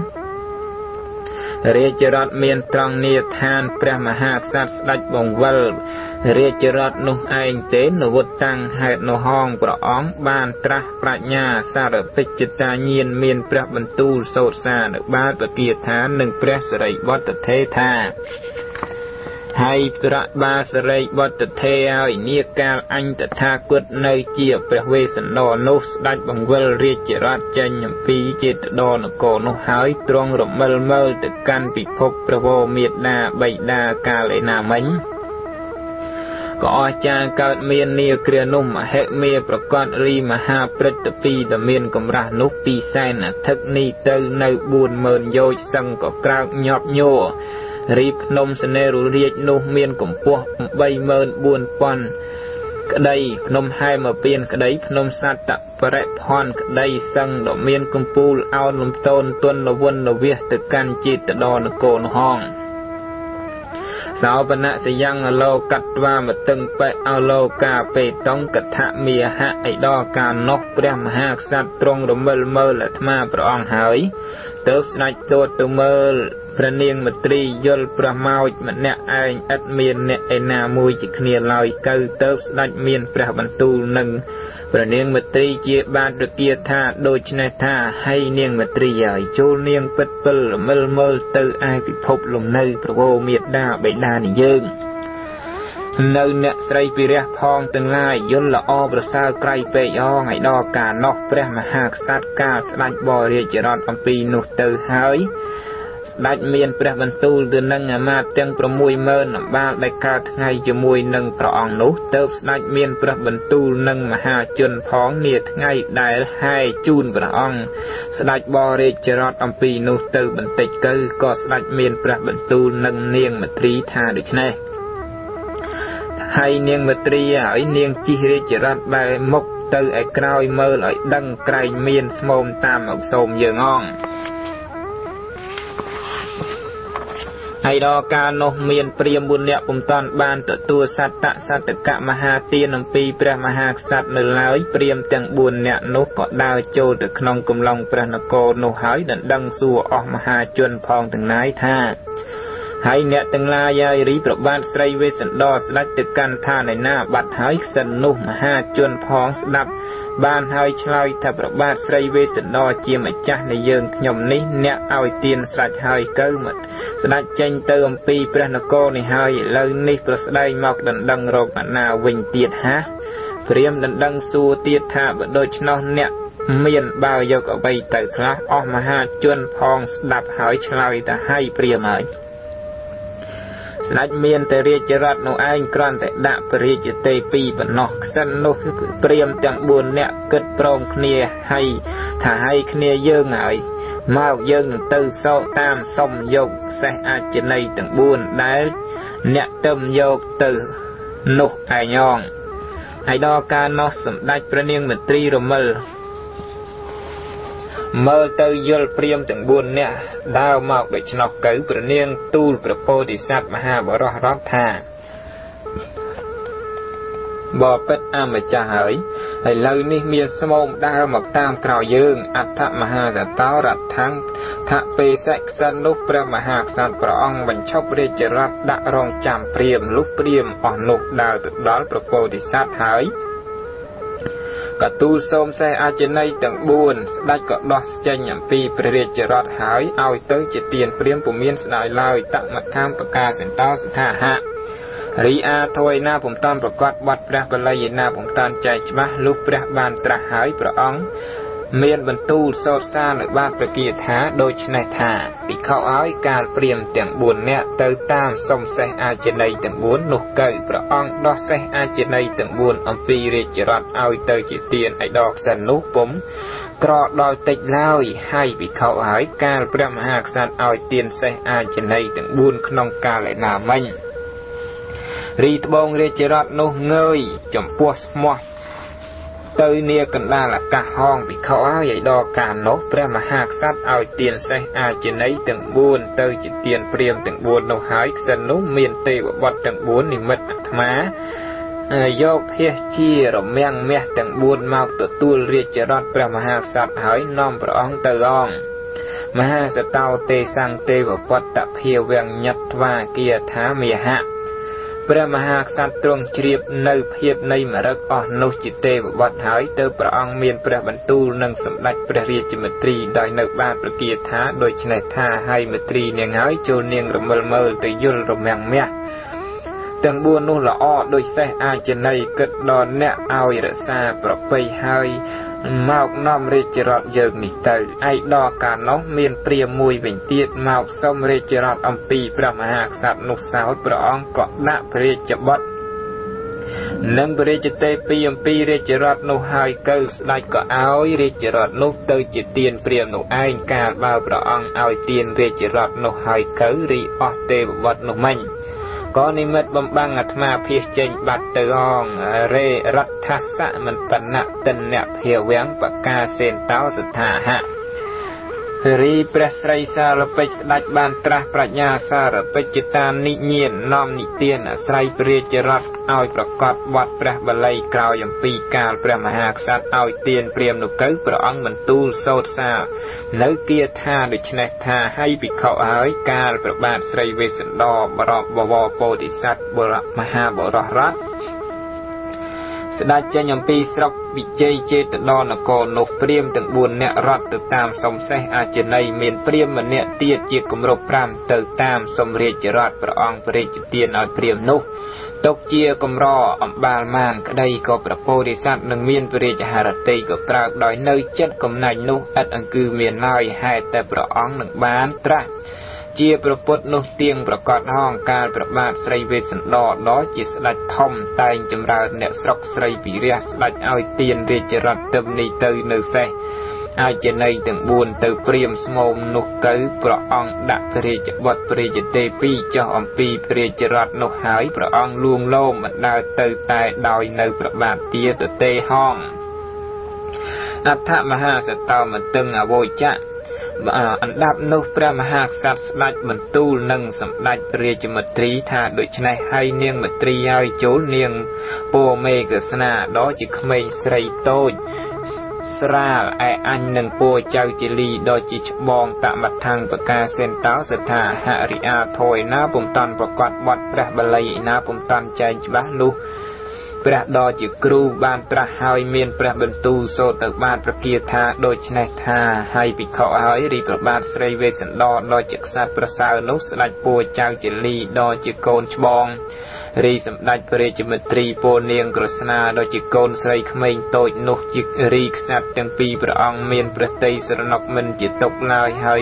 Rê chả rọt miên trong nia than bạc mà hạc sát đạch bông vâng Rê chở rớt nụ anh tên nụ vụt tăng hạt nụ hong bỏ óng bàn trắc bạc nhà xa rỡ phích chật ta nhiên miên bạc bần tu sâu xa được bát và kia thá nâng bạc xa rảy bọt tật thế thang Hay bạc bạc xa rảy bọt tật thế ơi nia cao anh tật tha quất nơi chia bạc vê sẵn đo nốt đạch bằng vơ rê chở rớt chân nhầm phí chê tật đo nụ cổ nụ hói trông rộng mơ mơ tật căn bị phúc bạc vô miệt đà bày đà ca lệ nà mánh Có chàng cao miên nia kia nung mà hệ mê bà con ri mà ha bật tập đi đà miên cầm ra nút đi xe nà thức ni tư nơi buồn mờn dôi sân có cao nhọp nhô Rịp nông xe nê rủ riêch nung miên cầm bó bay mờn buồn pon Cả đây nông hai mà biên cả đấy nông sát tạp và rẹp hòn cả đây sân đỏ miên cầm bù lao nông tôn tuân là vân là viết từ can chi từ đo là cổ nó hòn Sao bà nạ sẽ dăng ở lâu cắt và mà từng bệ ao lâu cà phê tông cắt hạ mìa hạ ấy đo cà nóc bèm hạc sát trông rồi mơ mơ là thma bà ông hỡi Tớp sạch tốt tù mơ bà niên mà tri dôl bà mau mà nạ anh ách miên nạ ấy nà mùi chích nìa lòi câu tớp sạch miên bà bàn tu nâng Bà niên mà tri chia ba đứa kia tha đôi chân này tha hay niên mà tri giỏi chô niên bất bơ mơ mơ tư ai bị phục lùng nơi bà vô miệt đà bệ đà nì dương Nơi nạ srei bì rác phong tương lai dôn là o bà sao cray bệ o ngày đo cả nọc bà mà hạc sát ca sạch bò rìa chả rọt ông bì nụ tư hỡi Đạch miên bà văn tu đưa nâng à ma tương bà mùi mơ nằm ba đại ca ngay cho mùi nâng bà ọng nốt Tớp đạch miên bà văn tu nâng mà hà chân phóng nịa ngay đại hai chun bà ọng Đạch bò rê chả rọt ổng bì nốt tư bần tịch cơ Có đạch miên bà văn tu nâng niêng mà trí tha được này Hay niêng mà trí hỏi niêng chi rê chả rọt bài mốc tư ai krai mơ lại đăng cài miên smôn tam ổng xôm dường ọng Hãy đó ca nô miên priêm buôn lẹ bùm toàn ban tự tua sát tạ sát tự cả mà hà tiên nằm pi pra mà hạc sát nở lái priêm tàng buôn lẹ nô có đào chô tự nông cùng lòng pra nô cô nô hói đần đăng xua ọ mà hà chuân phong từng nái tha Hãy nẹ từng la dây rí bọc ban srei vê sẵn đo sát đắc tự can tha này na bạch hói sẵn nô mà hà chuân phong sát đập Bạn hơi chơi thập rộng bát srei vê sẵn đo chia mà chắc này dương nhầm ní nẹ oi tiên sạch hơi cơ mật Sạch chanh tư ông pi bạc nà cô này hơi lâu ní bạc sạch mọc đần đăng rộng bạc nào vinh tiệt há Phriêm đần đăng xua tiệt thả bạc đôi nó nẹ miên bao giờ có bây tử khá Ông mà ha chuân phong đạp hơi chơi ta hay phriêm ơi Sạch miên tờ rìa chở rọt nụ anh còn tại đạp rìa chở tê pi và nọc xanh nụ priêm tàng buồn nẹ kết prong khnia hay thả hay khnia dương ơi Màu dương tư sâu tam xong dục sẽ ai chở này tàng buồn đáy nẹ tâm dục từ nụ ai nhòn Hãy đo ca nó xâm đạch bà niên mật tri rồi mơ Mơ tơ dôl priêm tầng buôn nẹ, đào mọc để cho nó cấu bởi niêng tu bởi bồ đi sát mà hà bỏ rõ rõ thà. Bỏ bất am mà cha hỡi, hãy lâu ní miên xa môn đào mọc tam cào dương, át thạ mà hà giả táo rạt thang, thạ bê sách xa núp bởi mà hạc sát bởi ong bánh chốc rê chở rát đã rong chạm priêm lúc priêm bỏ nục đào tự đó bởi bồ đi sát hỡi. Cả tu xôm xe ai trên này tầng buồn, đạch có đọc chanh nhằm phì bởi rệt chở rọt hỏi ai tới chỉ tiền priêm của miên sẽ đòi lời tặng mặt khám bởi ca sẵn tao sẽ thả hạ. Rí a thôi na phụng toàn bởi quạt bọt bởi lây na phụng toàn chạy chmá lúc bởi bàn trả hỏi bởi ống. Miên bần tu xô xa lợi bạc bởi kia thá đôi chân này thả. Bị khao ái ca priêm tầng buồn nẹ tới tam xông xe ai trên này tầng buồn nụ cây bởi ong đo xe ai trên này tầng buồn ông phì rệt chở rọt ai tới chỉ tiền ai đọc sẵn nụ bóng. Cọ đòi tịch lòi hay bị khao ái ca priêm hạc sẵn ai tiền xe ai trên này tầng buồn nông ca lại nà manh รีตบงเรจรัตโนเงยจมพัวสมอเตยเนียกันดาละกะห้องปิเขาเอาใหญ่ดอกการนกพระมหากษัตริย์เอาเตียนใส่อาเจนัยตึงบุญเตยจิตเตียนเปรียมตึงบุญนกหายสนุเมียนเตวบัดตึงบุญนิมิตอัตมาโยกเฮียชีรเมียงเมียตึงบุญมาตัวตูเรียจรัตพระมหากษัตริย์หายน้อมพระองค์เตยองมหาสตาวเตสังเตวปัตตะเพียเวียงยัตวาเกียธาเมียหะพระมหากษัตริย์ตรงเฉียบในเพียบในมรรคอ่อนนุจิตเตววัดหายเตอพระองค์เมียนพระบรรทูนังสมดัจพระเรียจิมตรีได้ในบ้านประเกียรท้าโดยชนะท่าให้มตรีเนียงหายโจเนียงระเมลเมลตะยุลระเมียงเมียตังบัวนุละอ้อโดยเสอาเจนัยกึดดอนเนเอาอิรสาประไปให้มากน้อมเรจรัตเยิกมิเตอไอดอการน้องเมียนเปรียมมวยเป็นเตียดมากส้มเรจรัตอัมปีพระมหากษัตริย์นุสาวพระองค์เกาะณพระจบดนั่งเรจเตปีอัมปีเรจรัตนุหายเกิดได้เกาะเอาเรจรัตนุเตยจิตเตียนเปรียมนุไอการบ่าวพระองค์เอาเตียนเรจรัตนุหายเกิดริอเตวัดนุมันก็นิมิตบำบังอัตมาเพียเจนบัตเตอองเรรัตทัสะมันปนัตเตเนเพียเวียงปะกาเซนเต้าสถาหะรีพระไตรสารปิสดัจบานตราปรัชญาสารปิจิตานิเยียนน้อมนิเตียนไตรเปรียจรัตเอาประกอบวัดพระบลัยกล่าวอย่างปีกาลพระมหากษัตริย์เอาเตียนเปรียมนุเกิดพระองค์บรรทูโสดสาเนื้อเกียรท่าดุชนะท่าให้ปิเขาหายกาลประบาทไตรเวสสันดอบรอบวโพธิสัตว์บรมหาบรรัตสดาเจยมปีสระบิเจเจตดอนกนกเปรียมตึงบุญเนรัตติตามสมเสอาเจนัยเมียนเปรียมเนเตียเจียกุมรพรามติตามสมเรจรัตประองเปรจเตียนอเปรียมนุตกเจียกุมรออับบาลมานกได้ก็ประโพธิสัตว์หนึ่งเมียนเปรจหารติก็กราบดอยเนยเจ็ดกุมนายนุอัดอังคือเมียนลอยให้แต่ประองหนึ่งบานตระเจียประพจนุเตียงประกอบห้องการประบาทไตรเวสสันดอล้อจิตสลัดทอมตายจำราเนสรกไตรปิเรียสลัดเอาเตียนเรจรัตเต็มในเตยเนเซอาเจนัยถึงบุญเตยเปรียมสมมนุเกยประองดักเปรจบดเปรจเตปีเจ้าอมปีเปรจรัตนุหายประองลวงโลมันดาเตยตายดอยเนประบาทเตียตเตห้องอัฏฐมหาสตามันตึงอโวจะอันดับนุพระมหากษัตริย์สลัดบรรทูนังสำหรับเรียจมตรีธาโดยชนะให้เนียงมตรีย้อยโจเนียงโปเมกสนาดอจิขเมยสไรโตสราไออันหนึ่งโปเจ้าจิลีดอจิชบองตะมัดทางประกาเซนเต้าสถาหาริอาถอยนาปุ่มตันประกอบวัดพระบลัยนาปุ่มตันใจจบะนุพระดอจิครูบานตระหายเมียนพระบรรทูโสตบานพระเกียรธาโดยชนะธาให้ปิเขาหายรีประบาทไตรเวสสันดรดอจิกษัตริย์ประสานุสลัดปูเจ้าจิลีดอจิโกนชบองรีสำนักพระเรจมตรีโปเนียงกฤษณาโดยจิโกนไตรขมิงโตนุจิรีกษัตริย์ตั้งปีพระองค์เมียนประเทศสรนกมันจิตกลายหาย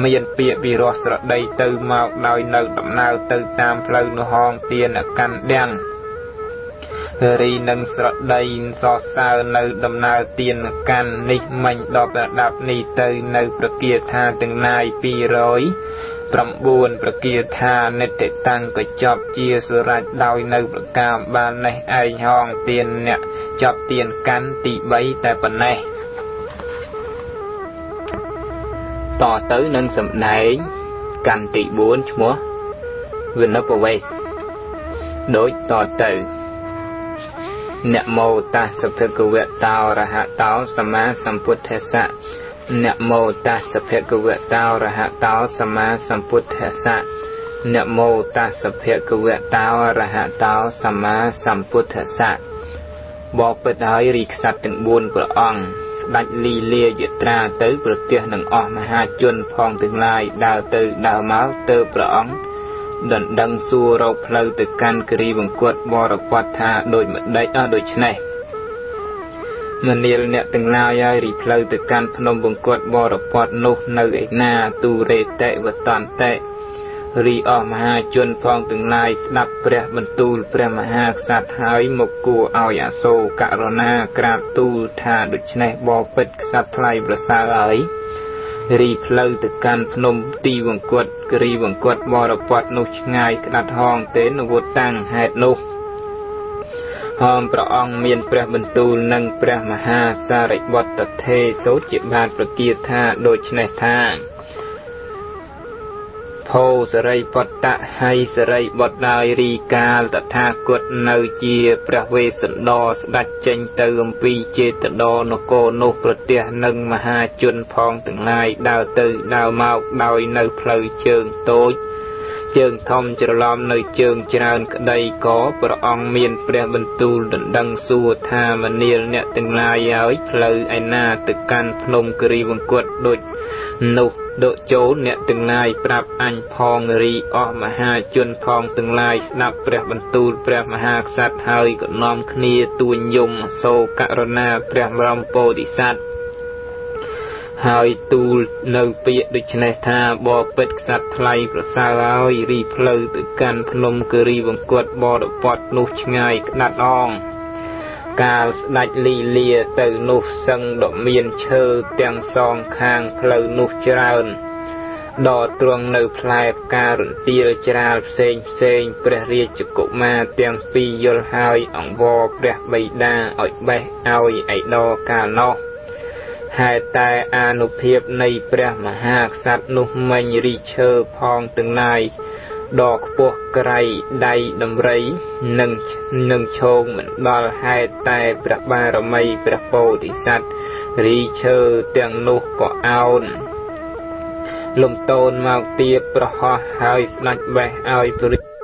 เมียนเปียบิรสระใดเตยมาดอยนดำนาวเตยตามพลนหองเตียนกันแดงรีนังสระใดสอสาวในดำนาเตียนกันนิมันดอกระดับนี้เตยในประเกียธาตึงนายปีร้อยประบุนประเกียธาเนตตังก็จอบเจียสระดาวในประกาบานในไอห้องเตียนเนี่ยจอบเตียนกันตีใบแต่ปัญญาต่อเตยนังสำนัยกันตีบุญชัววินนปเวสโดยต่อเตยเนโมตัสสะภะคะวะโตอะระหะโตสัมมาสัมพุทธัสสะเนโมตัสสะภะคะวะโตอะระหะโตสัมมาสัมพุทธัสสะเนโมตัสสะภะคะวะโตอะระหะโตสัมมาสัมพุทธัสสะบอกเปิดให้ริกษัตริย์ทั้งบุญพระองค์ดัดลีเลียยตราเตยประเทศหนึ่งออกมหาชนพองถึงลายดาวเตยดาวม้าเตยพระองค์ดันดังสู้เราเพลิดเพลินกันกรีบังกวดบรปัตธาโดยมันได้อาโดยชนะมันเรียนเนี่ยตั้งลายายรีเพลิดเพลินกันพนมบังกวดบรปัตนุนเอกนาตูเรเตวตันเตรีออกมหาชนพองตั้งลายสนับเปรย์บรรทูลเปรย์มหาสัตว์หายมกูเอาอย่าโศกรณากราบตูธาโดยชนะบอเปิดสัตว์ไล่ประสาไหล รีเพลตการพนมตีวงกฏกรีวงกฏมรปดนุชไงขนาดห้องเต้นวุตังเหตุนุห้องประองเมียนพระบรรทูนังพระมหาสาริวัตเทโสจิบาลประเกียธาโดยชนะทางโพสไรปัตตะให้สไรบดนารีกาลตถากตนาเจียพระเวสสันดรดัจเจนเติมปีเจตดอนโกโนปรเตียนังมหาชนพองถึงลายดาวตือดาวเมาดาวในเพลเชิงโตเชิงทอมจรลอมในเชิงจานกใดก่อพระองค์เมียนพระบรรทูลดังสู่ธามเนียเนี่ยถึงลายย้อยเพลไอนาตึกการพนมกรีวงกฏโดยนุโดโจเนี่ยตึงลายปรับอันพองรีออกมหาชนพองตึงลายนับพระบรรทูลพระมหากษัตริย์เฮยก็น้อมคณีตูนยมโศกรณาพระบรมโพธิสัตว์เฮยตูเนยเปียดุจเนธาบอเป็ดสัตว์ไทยประสาลอยรีเพลตึกการพนมกรีวงกฏบอดปอดนุชไงขนาดอ่องกาสดัดลีเลียเตอนุสังดอกเมียนเชิดเตียงซองคางเพลนุจรานดอตรวงเนื้อพลายการุนตีรจราเซงเซงเปรเรียจกุมาเตียงปียลหายอ่องวอเปรใบดาอ่อยใบเอาไอดอกาโนหายตายอนุเพียบในเปรมหากสัตว์นุมัยริเชอพองตึงนายดอกปวกไกรใดดำไรหนึ่งโชงเหมือนดอลหายตายประบารมีประโพธิสัตว์รีเชอเตียงนุกก็เอาลมโตนมาเตียประหอหายสลัดแวะเอา